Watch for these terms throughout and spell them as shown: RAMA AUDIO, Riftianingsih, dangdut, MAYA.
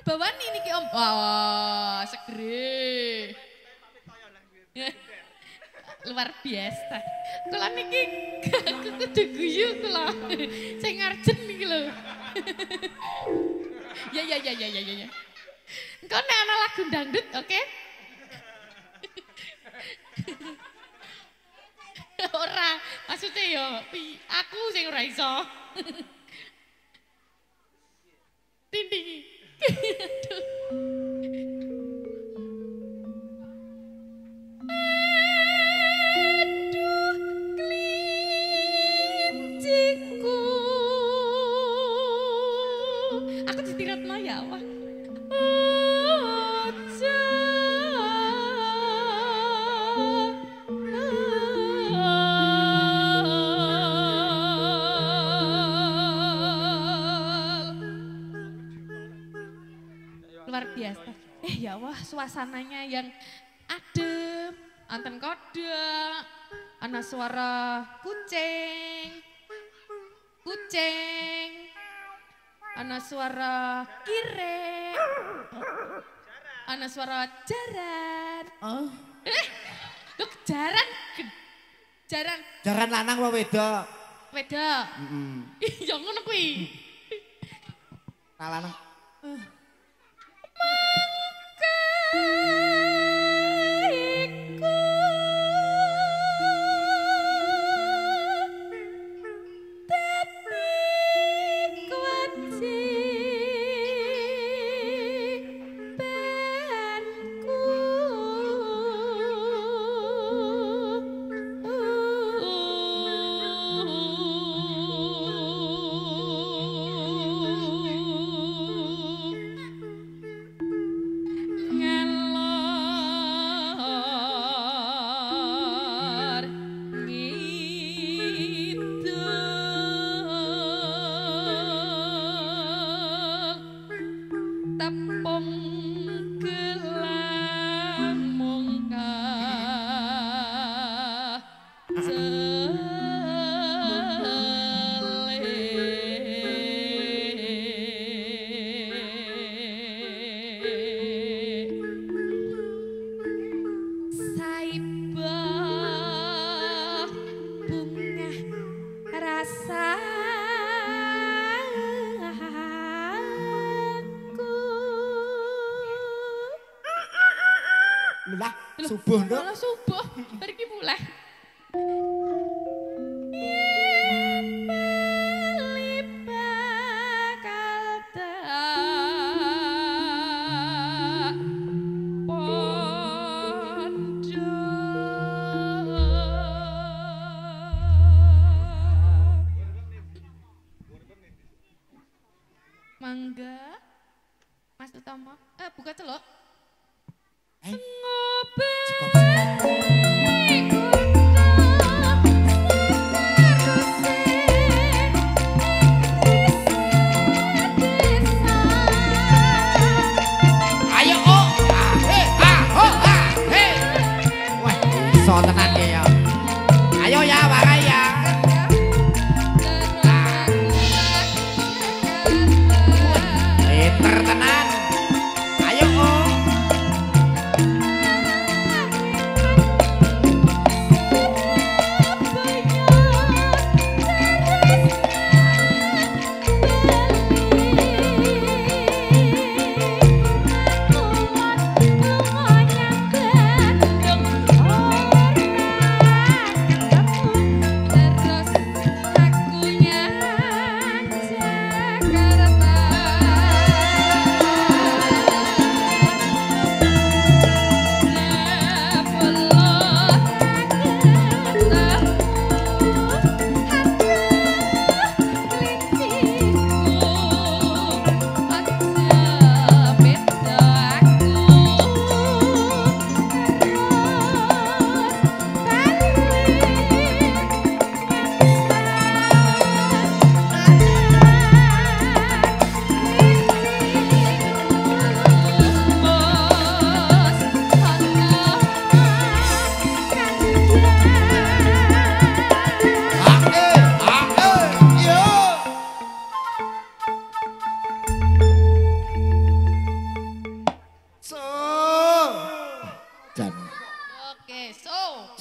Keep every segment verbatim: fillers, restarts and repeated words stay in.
kan bawaan ini niki Om. Wah, segere. Luar biasa. Kula niki kudu guyu kula. Sing ngarjen niki lho. Ya ya ya ya ya ya. Engko nek ana lagu dangdut, oke? Ora, maksudnya yo aku sing ora iso. Tindingi. Suasananya yang adem, anten kodok, ana suara kucing, kucing, ana suara kirek, ana suara jaran, oh, eh, lu jaran, jaran, jaran lanang wae wedok, wedok, ya ngono kuwi, lanang. Subuh dong. Kalau subuh, pergi mulai. Mangga, Mas Utama, eh buka celok.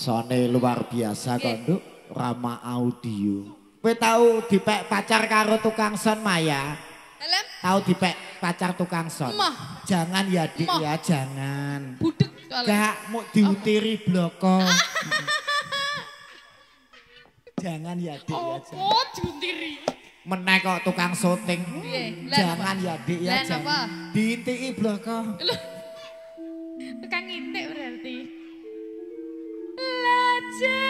Rasane luar biasa kok, Nduk. Rama Audio. Kowe tau dipek pacar karo tukang sound Maya? Helm? Tau dipek pacar tukang sound? Mah. Jangan ya, Dik, ya, jangan. Budek soalnya. Gak mau diutiri bloko. Jangan ya, Dik, ya, jangan. Oh, diutiri. Meneh kok tukang syuting. Hmm. Jangan ya, Dik, ya, jangan. Diintiki bloko. Tukang ngintik berarti. Lajep.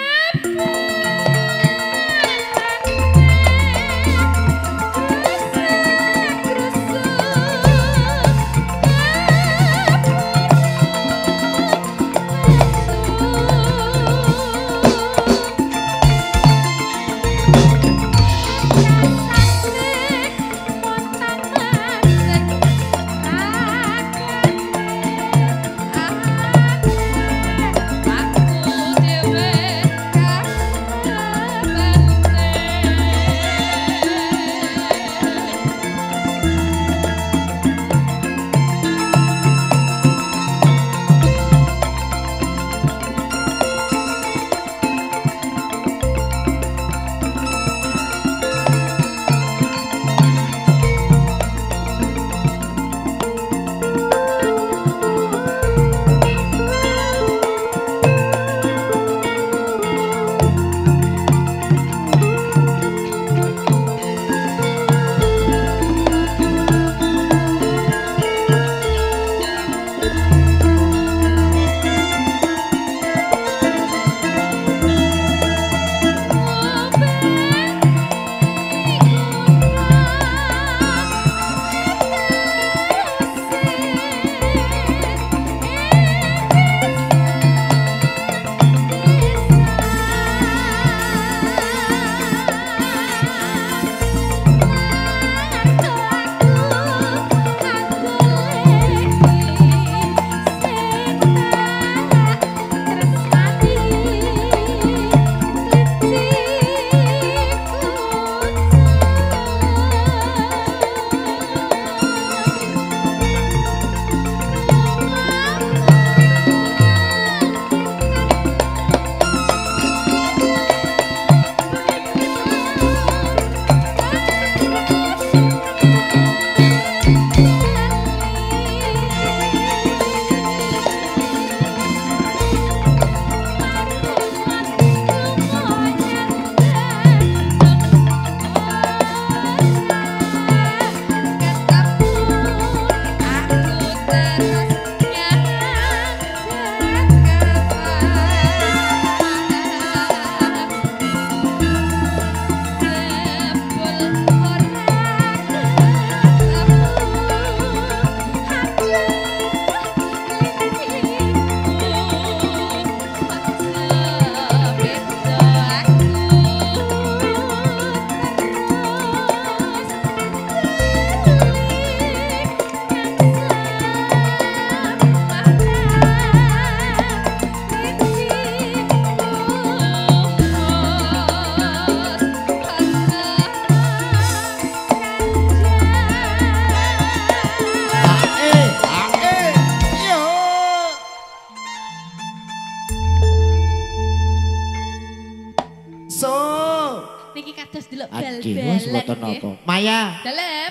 Maya,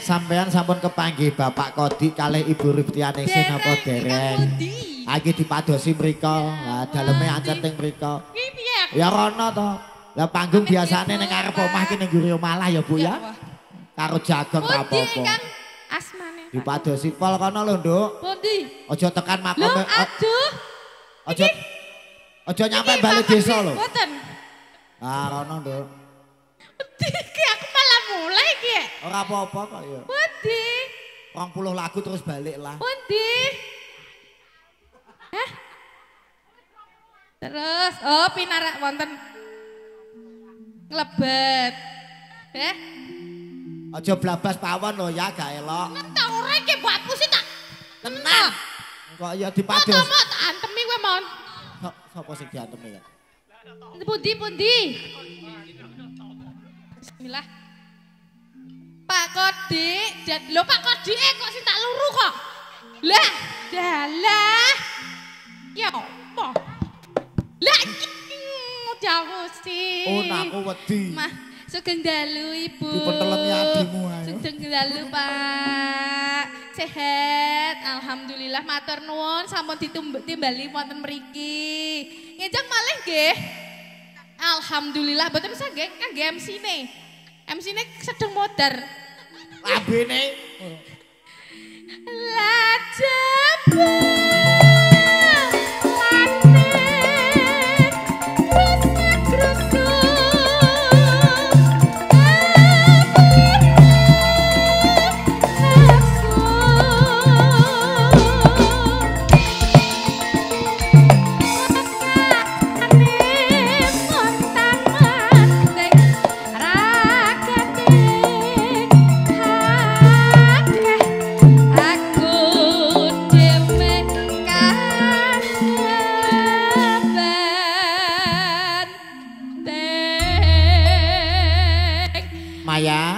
sampean sampun kepanggih Bapak Kodi kalih Ibu Riftianingsih napa dereng? Lagi dipadosi mriko, daleme ancet teng mriko. Ya rono to. Lah panggung biasane ning arep omah ki ning Guri Malah ya, Bu ya. Karo Jagong ta apa-apa. Asmane. Dipadosi pol kono lho, Nduk. Pundi? Aja tekan makome. Aduh. Aja Aja nyampe bali desa lho. Mboten. Ah, rono, Nduk. Iki aku malah mulai iki. Ora apa-apa kok ya. Pundi? rong puluh lagu terus balik lah. Pundi? Hah? Terus oh pinarak wonten nglebet. Heh. Aja blabas pawon lho ya, gak elok. Nek ta ora iki mbakku sih tak kenal. Kok ya dipadus. Kok mau tak antemi kowe mon. Sopo sing diantemi ya? Pundi pundi? Bismillah. Pak Kodi, lho Pak Kodi eh kok sing tak luru kok. Lah, dalah. Ya apa? Lah udah mesti. Oh aku wedi. Mah sugeng dalu Ibu. Dipentelemi adimu ayo. Sugeng dalu Pak. Sehat alhamdulillah matur nuwun sampun ditimbali wonten mriki. Ngejeng malih nggih. Alhamdulillah boten saged kangge M C-ne. M C-ne sedeng modar. Labene. Lajeng. Maya